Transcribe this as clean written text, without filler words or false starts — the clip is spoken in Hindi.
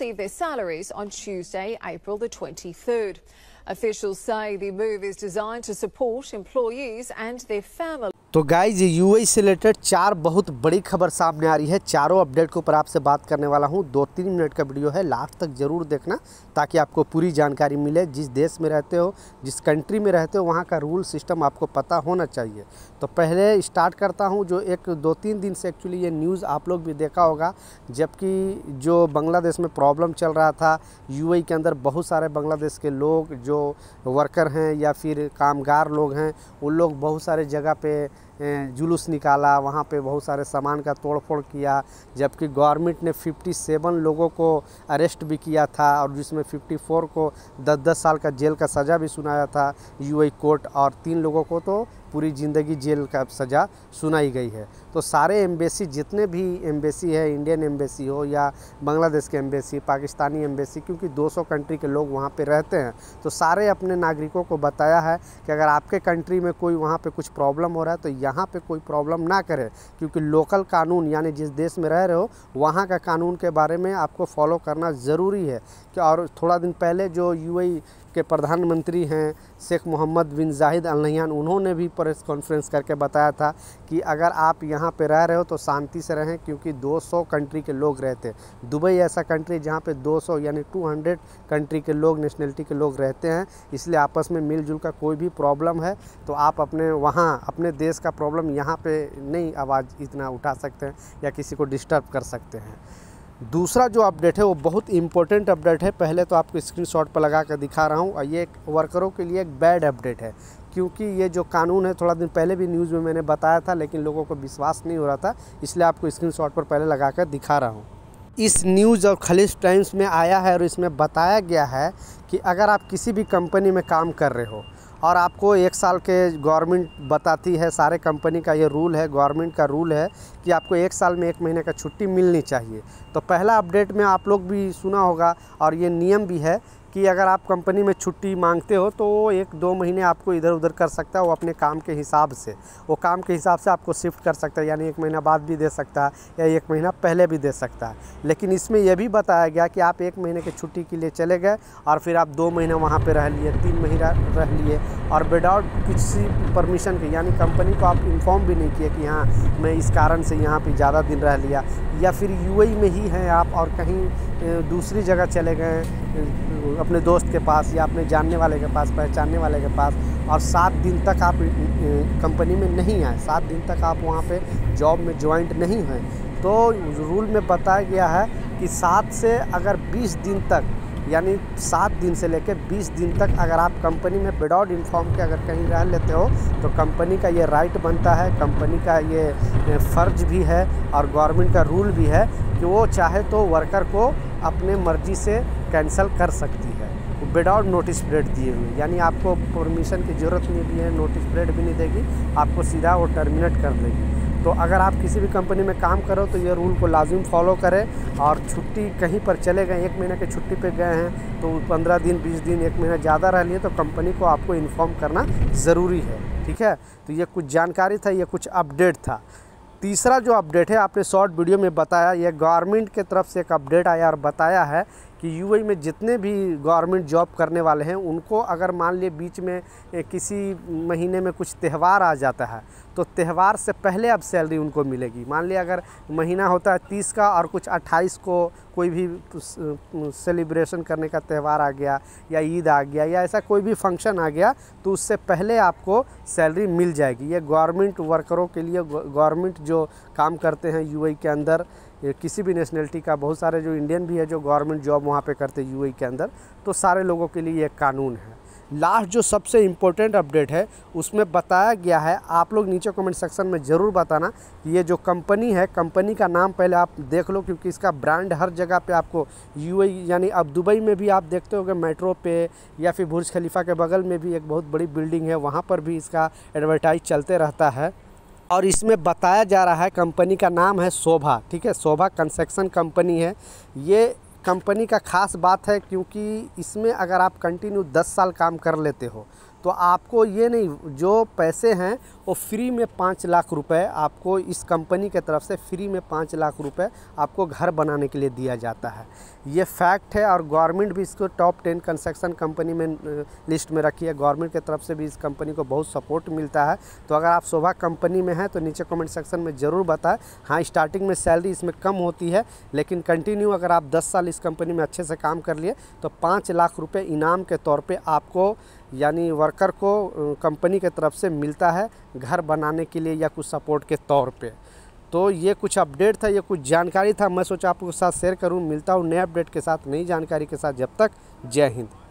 Receive their salaries on Tuesday, April the 23rd. Officials say the move is designed to support employees and their families. तो गाइज यूएई से रिलेटेड चार बहुत बड़ी खबर सामने आ रही है। चारों अपडेट के ऊपर आपसे बात करने वाला हूं। 2-3 मिनट का वीडियो है, लास्ट तक ज़रूर देखना ताकि आपको पूरी जानकारी मिले। जिस देश में रहते हो, जिस कंट्री में रहते हो, वहां का रूल सिस्टम आपको पता होना चाहिए। तो पहले स्टार्ट करता हूं, जो 1-2-3 दिन से एक्चुअली ये न्यूज़ आप लोग भी देखा होगा, जबकि जो बांग्लादेश में प्रॉब्लम चल रहा था, यूएई के अंदर बहुत सारे बांग्लादेश के लोग जो वर्कर हैं या फिर कामगार लोग हैं, उन लोग बहुत सारे जगह पर जुलूस निकाला, वहाँ पे बहुत सारे सामान का तोड़फोड़ किया, जबकि गवर्नमेंट ने 57 लोगों को अरेस्ट भी किया था और जिसमें 54 को 10-10 साल का जेल का सज़ा भी सुनाया था यूएई कोर्ट, और 3 लोगों को तो पूरी ज़िंदगी जेल का सज़ा सुनाई गई है। तो सारे एम्बेसी, जितने भी एम्बेसी है, इंडियन एम्बेसी हो या बांग्लादेश के एम्बेसी, पाकिस्तानी एम्बेसी, क्योंकि 200 कंट्री के लोग वहाँ पे रहते हैं, तो सारे अपने नागरिकों को बताया है कि अगर आपके कंट्री में कोई वहाँ पे कुछ प्रॉब्लम हो रहा है तो यहाँ पे कोई प्रॉब्लम ना करें, क्योंकि लोकल कानून यानी जिस देश में रह रहे हो वहाँ का कानून के बारे में आपको फॉलो करना ज़रूरी है। और थोड़ा दिन पहले जो यूएई के प्रधानमंत्री हैं Sheikh Mohammed bin Zayed Al Nahyan, उन्होंने भी प्रेस कॉन्फ्रेंस करके बताया था कि अगर आप यहाँ पे रह रहे हो तो शांति से रहें, क्योंकि 200 कंट्री के लोग रहते हैं। दुबई ऐसा कंट्री जहाँ पे 200 यानी 200 कंट्री के लोग, नेशनलिटी के लोग रहते हैं, इसलिए आपस में मिलजुल का कोई भी प्रॉब्लम है तो आप अपने वहाँ अपने देश का प्रॉब्लम यहाँ पर नहीं आवाज़ इतना उठा सकते हैं या किसी को डिस्टर्ब कर सकते हैं। दूसरा जो अपडेट है वो बहुत इंपॉर्टेंट अपडेट है, पहले तो आपको स्क्रीनशॉट पर लगा कर दिखा रहा हूँ, और ये वर्करों के लिए एक बैड अपडेट है, क्योंकि ये जो कानून है थोड़ा दिन पहले भी न्यूज़ में मैंने बताया था, लेकिन लोगों को विश्वास नहीं हो रहा था, इसलिए आपको स्क्रीनशॉट पर पहले लगा कर दिखा रहा हूँ। इस न्यूज़ और खलीज टाइम्स में आया है और इसमें बताया गया है कि अगर आप किसी भी कंपनी में काम कर रहे हो और आपको 1 साल के गवर्नमेंट बताती है, सारे कंपनी का ये रूल है, गवर्नमेंट का रूल है कि आपको 1 साल में 1 महीने का छुट्टी मिलनी चाहिए। तो पहला अपडेट में आप लोग भी सुना होगा और ये नियम भी है कि अगर आप कंपनी में छुट्टी मांगते हो तो 1-2 महीने आपको इधर उधर कर सकता है, वो अपने काम के हिसाब से, वो काम के हिसाब से आपको शिफ्ट कर सकता है, यानी 1 महीना बाद भी दे सकता है या 1 महीना पहले भी दे सकता है। लेकिन इसमें यह भी बताया गया कि आप 1 महीने के छुट्टी के लिए चले गए और फिर आप 2 महीने वहाँ पर रह लिए, 3 महीना रह लिए, और विदाउट किसी परमिशन के, यानी कंपनी को आप इन्फॉर्म भी नहीं किए कि हाँ मैं इस कारण से यहाँ पर ज़्यादा दिन रह लिया, या फिर यूएई में ही हैं आप और कहीं दूसरी जगह चले गए अपने दोस्त के पास या अपने जानने वाले के पास, पहचानने वाले के पास, और 7 दिन तक आप कंपनी में नहीं आए, 7 दिन तक आप वहाँ पे जॉब में ज्वाइंट नहीं हैं, तो रूल में बताया गया है कि 7 से अगर 20 दिन तक, यानी 7 दिन से लेकर 20 दिन तक अगर आप कंपनी में विदाउट इन्फॉर्म के अगर कहीं रह लेते हो तो कंपनी का ये राइट बनता है, कंपनी का ये फ़र्ज़ भी है और गवर्नमेंट का रूल भी है कि वो चाहे तो वर्कर को अपने मर्ज़ी से कैंसिल कर सकती है विदाउट नोटिस पीरियड दिए हुए, यानी आपको परमिशन की ज़रूरत नहीं दी है, नोटिस पीरियड भी नहीं देगी, आपको सीधा वो टर्मिनेट कर देगी। तो अगर आप किसी भी कंपनी में काम करो तो ये रूल को लाजिम फॉलो करें, और छुट्टी कहीं पर चले गए, 1 महीने के छुट्टी पे गए हैं तो 15 दिन, 20 दिन, 1 महीना ज़्यादा रह लिए तो कंपनी को आपको इन्फॉर्म करना ज़रूरी है, ठीक है। तो ये कुछ जानकारी था, ये कुछ अपडेट था। तीसरा जो अपडेट है आपने शॉर्ट वीडियो में बताया, ये गवर्नमेंट के तरफ से एक अपडेट आया और बताया है कि यूएई में जितने भी गवर्नमेंट जॉब करने वाले हैं उनको अगर मान लिए बीच में किसी महीने में कुछ त्यौहार आ जाता है तो त्यौहार से पहले अब सैलरी उनको मिलेगी। मान लिए अगर महीना होता है 30 का और कुछ 28 को कोई भी सेलिब्रेशन करने का त्यौहार आ गया या ईद आ गया या ऐसा कोई भी फंक्शन आ गया तो उससे पहले आपको सैलरी मिल जाएगी। ये गवर्नमेंट वर्करों के लिए, गवर्नमेंट जो काम करते हैं यूएई के अंदर, किसी भी नेशनलिटी का, बहुत सारे जो इंडियन भी है जो गवर्नमेंट जॉब वहाँ पे करते हैं यूएई के अंदर, तो सारे लोगों के लिए ये कानून है। लास्ट जो सबसे इम्पोर्टेंट अपडेट है उसमें बताया गया है, आप लोग नीचे कमेंट सेक्शन में ज़रूर बताना कि ये जो कंपनी है, कंपनी का नाम पहले आप देख लो, क्योंकि इसका ब्रांड हर जगह पे आपको यूएई, यानी अब दुबई में भी आप देखते होगे मेट्रो पे या फिर बुर्ज खलीफा के बगल में भी एक बहुत बड़ी बिल्डिंग है, वहाँ पर भी इसका एडवर्टाइज चलते रहता है। और इसमें बताया जा रहा है कंपनी का नाम है शोभा, ठीक है, शोभा कंस्ट्रक्शन कंपनी है। ये कंपनी का ख़ास बात है क्योंकि इसमें अगर आप कंटिन्यू 10 साल काम कर लेते हो तो आपको ये नहीं, जो पैसे हैं वो फ्री में 5 लाख रुपए आपको इस कंपनी के तरफ से फ्री में 5 लाख रुपए आपको घर बनाने के लिए दिया जाता है। ये फैक्ट है और गवर्नमेंट भी इसको टॉप 10 कंस्ट्रक्शन कंपनी में लिस्ट में रखी है। गवर्नमेंट के तरफ से भी इस कंपनी को बहुत सपोर्ट मिलता है। तो अगर आप शोभा कंपनी में हैं तो नीचे कमेंट सेक्शन में ज़रूर बताएं। हाँ, स्टार्टिंग में सैलरी इसमें कम होती है, लेकिन कंटिन्यू अगर आप 10 साल इस कंपनी में अच्छे से काम कर लिए तो 5 लाख रुपये इनाम के तौर पे आपको यानी वर्कर को कंपनी के तरफ से मिलता है घर बनाने के लिए या कुछ सपोर्ट के तौर पे। तो ये कुछ अपडेट था, ये कुछ जानकारी था, मैं सोचा आपको साथ शेयर करूँ। मिलता हूँ नए अपडेट के साथ, नई जानकारी के साथ। जब तक जय हिंद।